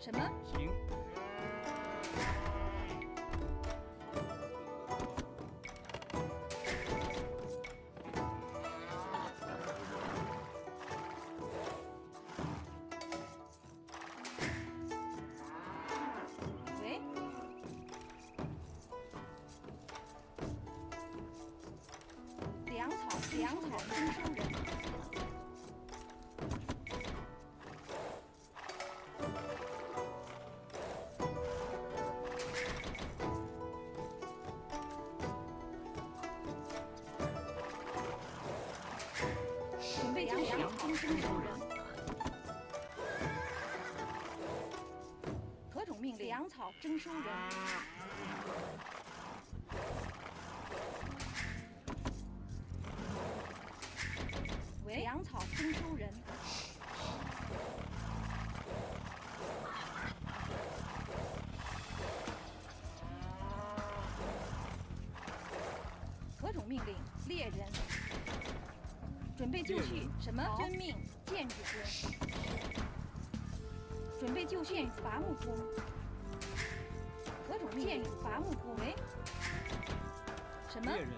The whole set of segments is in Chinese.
什么？行。喂。粮草丰收人。 粮草征收人，喂，粮草征收人，何种命令？猎人，准备就绪。什么？遵命。建筑工，准备就绪。伐木工。 建筑伐木工，喂，什么？猎人，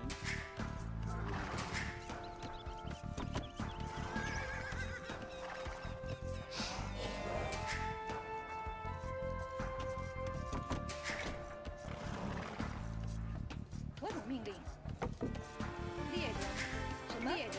何种命令？猎人，什么猎人？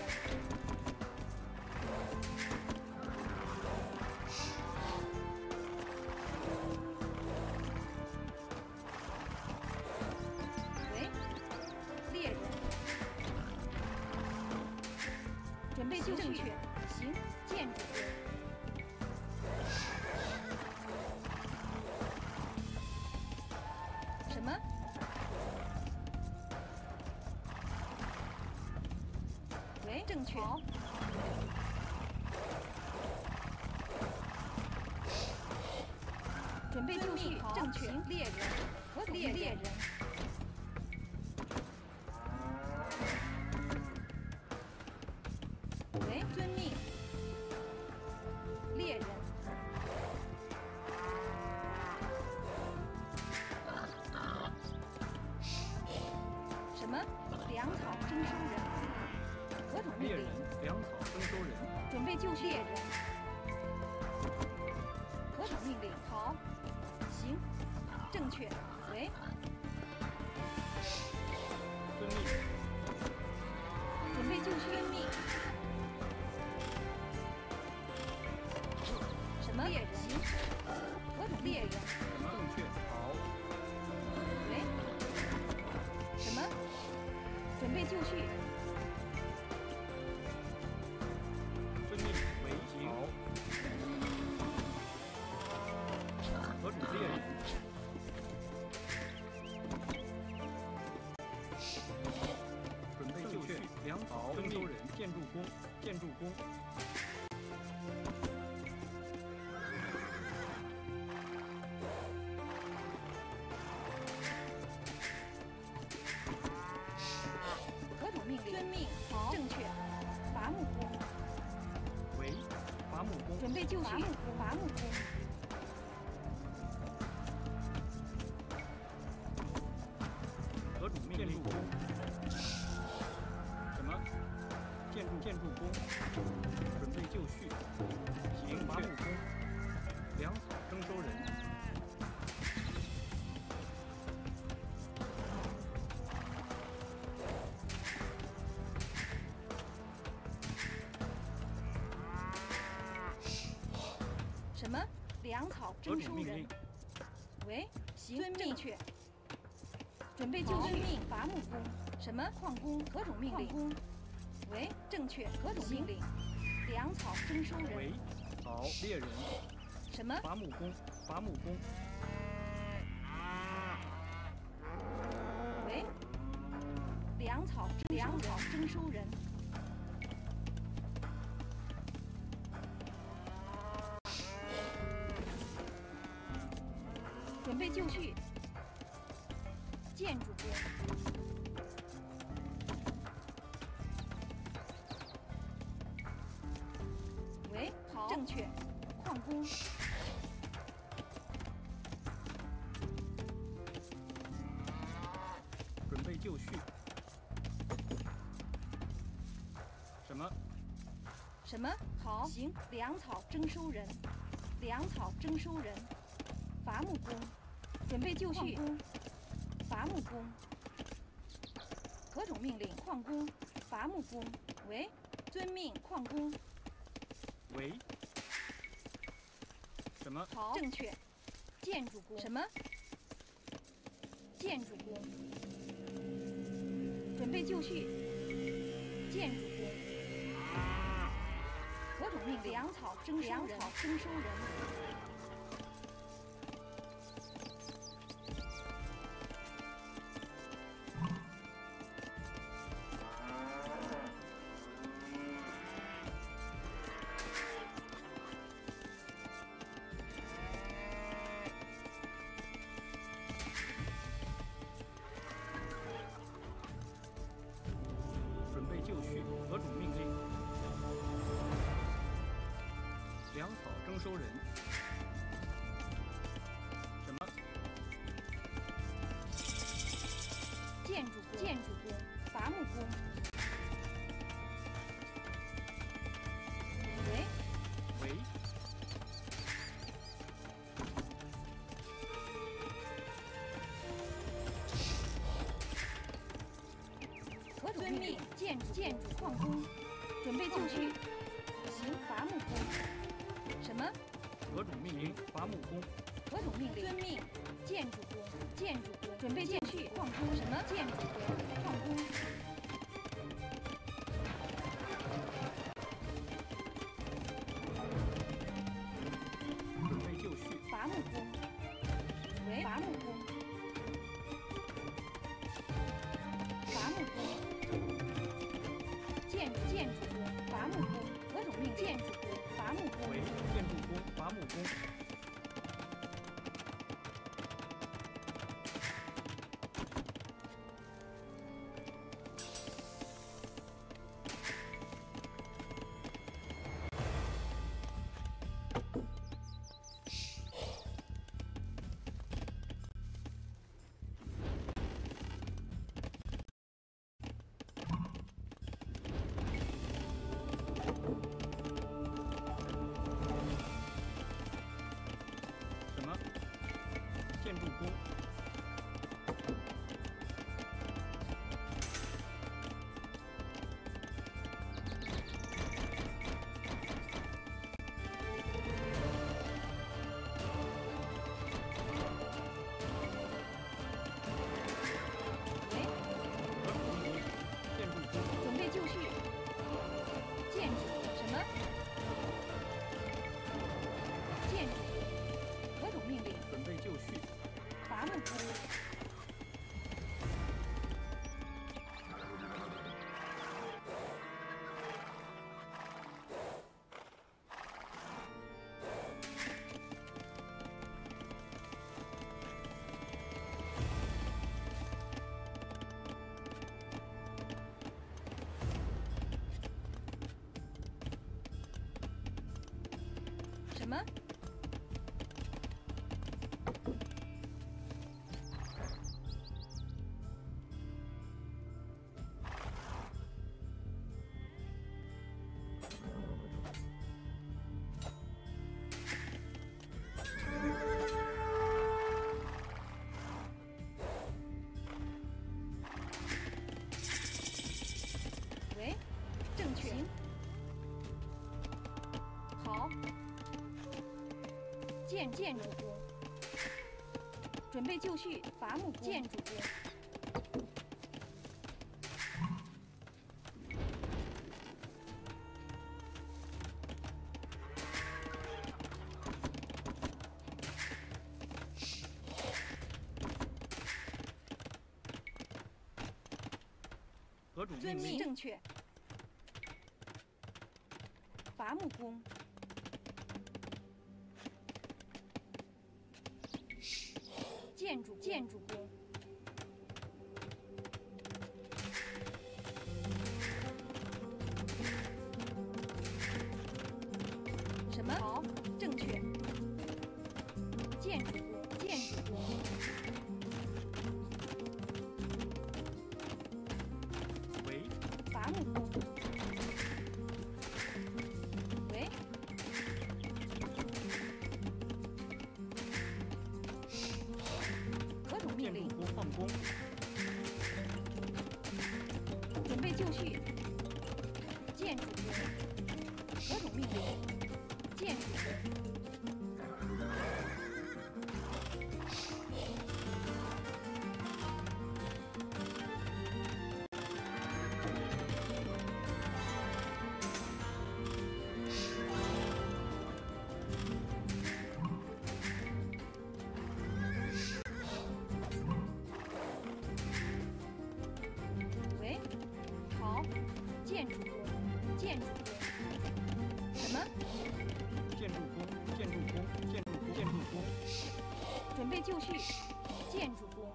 正确，行，建筑。什么？喂，正确。好。准备就绪，正确。猎人，和猎人。 粮草征收人，喂，行，正确。准备就绪，伐木工，什么矿工？何种命令？工，喂，正确。何种命令？粮草征收人，喂，好，猎人，什么？伐木工，伐木工，喂，粮草征收人。 准备就绪，建筑工，喂，好，正确，矿工，么？什么？好，行，粮草征收人，粮草征收人，伐木工，准备就绪，伐木工，何种命令？矿工，伐木工，喂，遵命，矿工，喂，什么？好，正确，建筑工，什么？建筑工，准备就绪，建筑工。 何种命令？粮草征收人。准备就绪。何种命令？ 粮草征收人，什么？建筑工，建筑工，伐木工。喂，喂，我遵命，建筑矿工，准备就绪，行，伐木工。 什么？何种命令？伐木工。何种命令？遵命。建筑工，建筑工，准备就绪。矿工什么？建筑工，矿工。准备就绪。伐木工。喂，伐木工。伐木工。建筑工，伐木工。何种命？建筑工。 伐木工，为建筑工，伐木工。什么？喂，正确。好。 建筑工，准备就绪，伐木工，建筑工，何种命令？正确，伐木工。 建筑工，什么？好，正确。建筑工，喂，伐木工。见识。 建筑工，准备就绪。建筑工，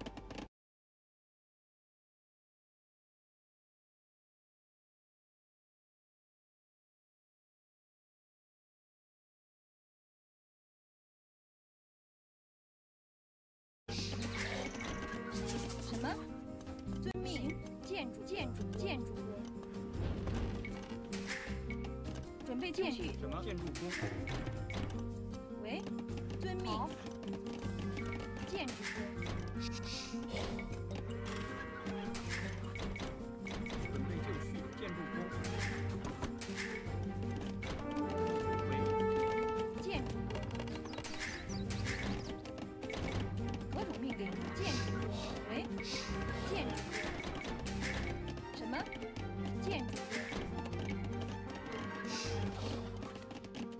什么？遵命。建筑工，准备就绪。什么？建筑工。 喂，遵命。建筑工，准备就绪。建筑工，喂，建筑工，何种命令？建筑工，喂，建筑工，什么？建筑工。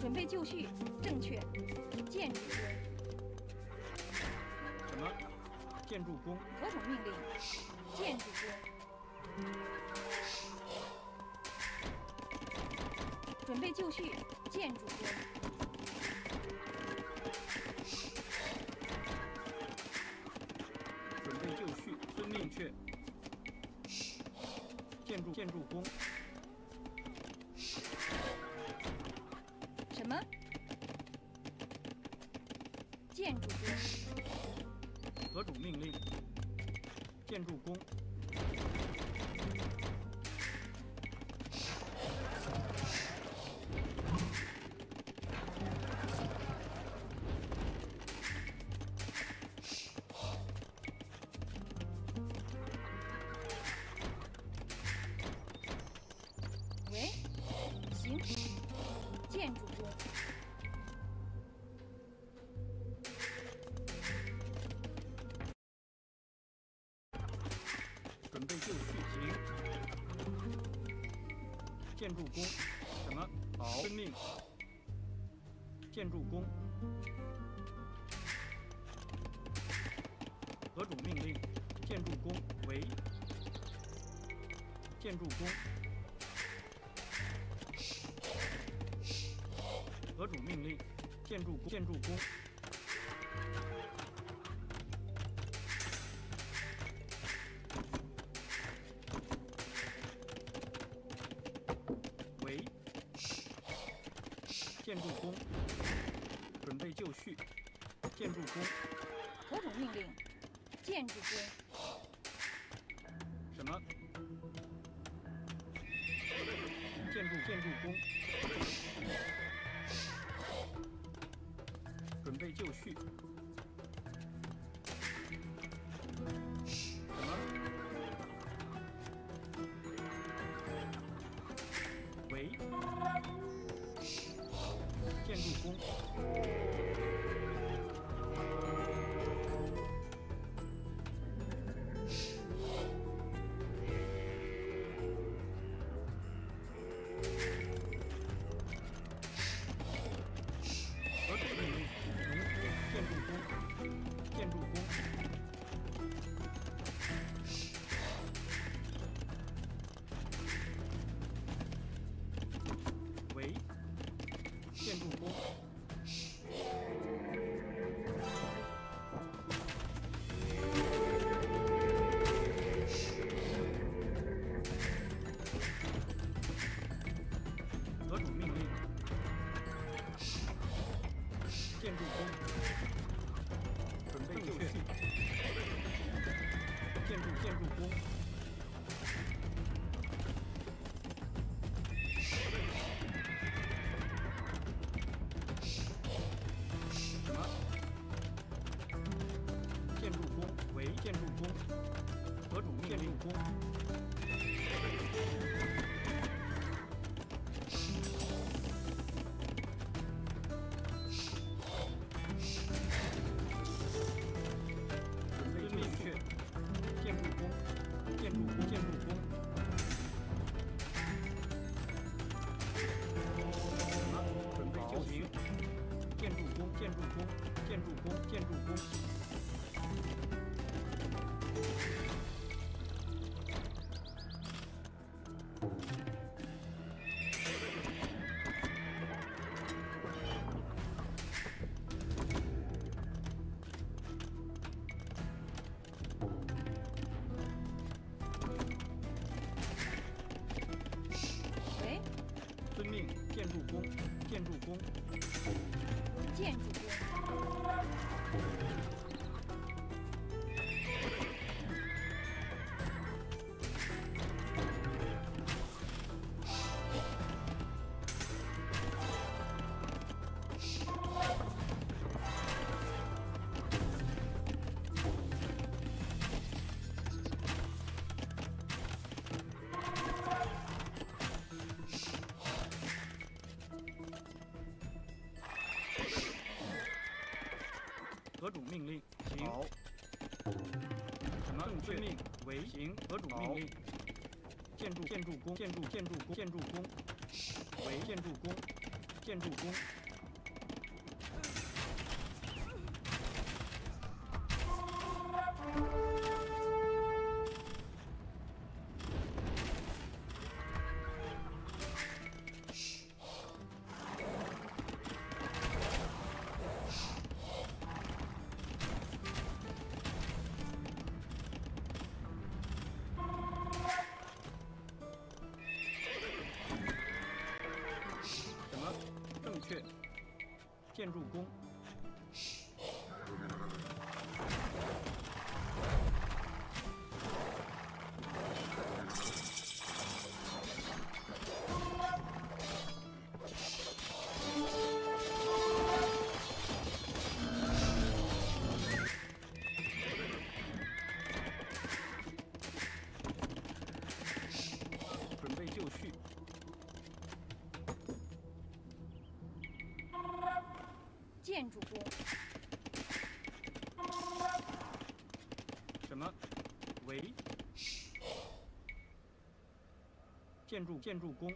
准备就绪，正确。建筑工，什么？建筑工。何种命令？建筑工，准备就绪。建筑工，准备就绪。遵命去。建筑工。 什么？建筑工。何种命令？建筑工。喂，行。 建筑工，准备就绪。行。建筑工，什么？好，遵命。建筑工，何种命令？建筑工，为。建筑工。 何种命令？建筑工，喂，建筑工，准备就绪。建筑工，何种命令？建筑工，什么？建筑工。 准备就绪。什么？喂？建筑工。何种命令？ 建筑工，喂，建筑工。喂，遵命，建筑工，建筑工，建筑工。 何主命令，行。好。什么？遵命，为行。何主命令。建筑工，为建筑工。 建筑工。 建筑工，什么？为建筑工。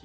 行。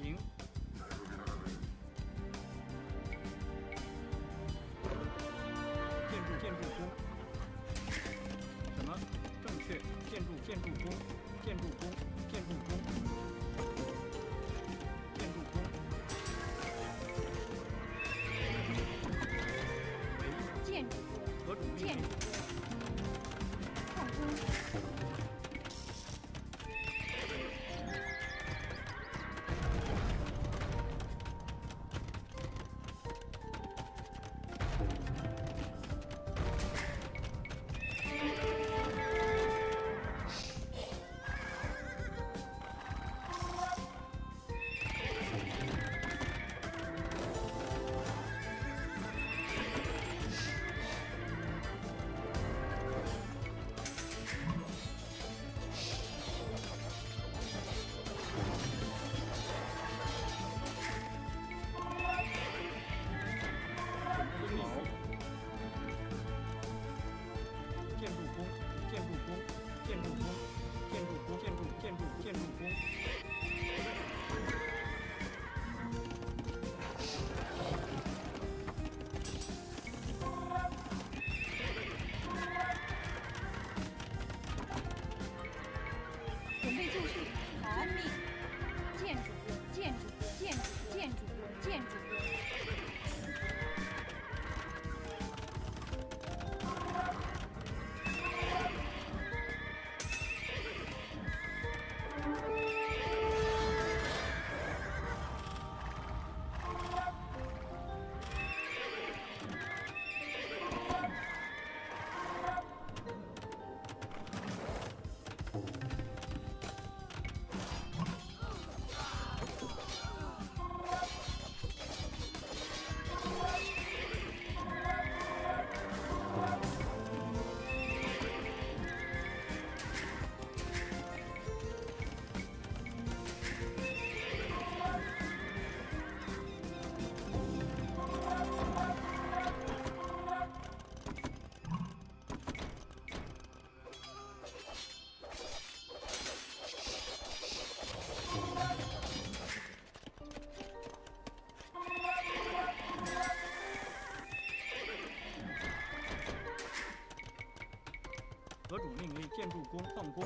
何主命令建筑工矿工？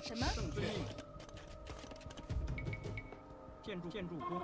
什么？圣遵命，建筑工。